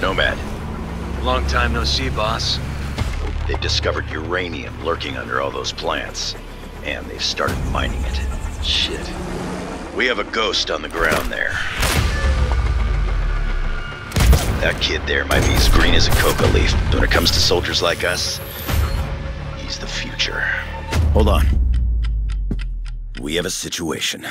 Nomad. Long time no see, boss. They've discovered uranium lurking under all those plants. And they've started mining it. Shit. We have a ghost on the ground there. That kid there might be as green as a coca leaf. When it comes to soldiers like us, he's the future. Hold on. We have a situation.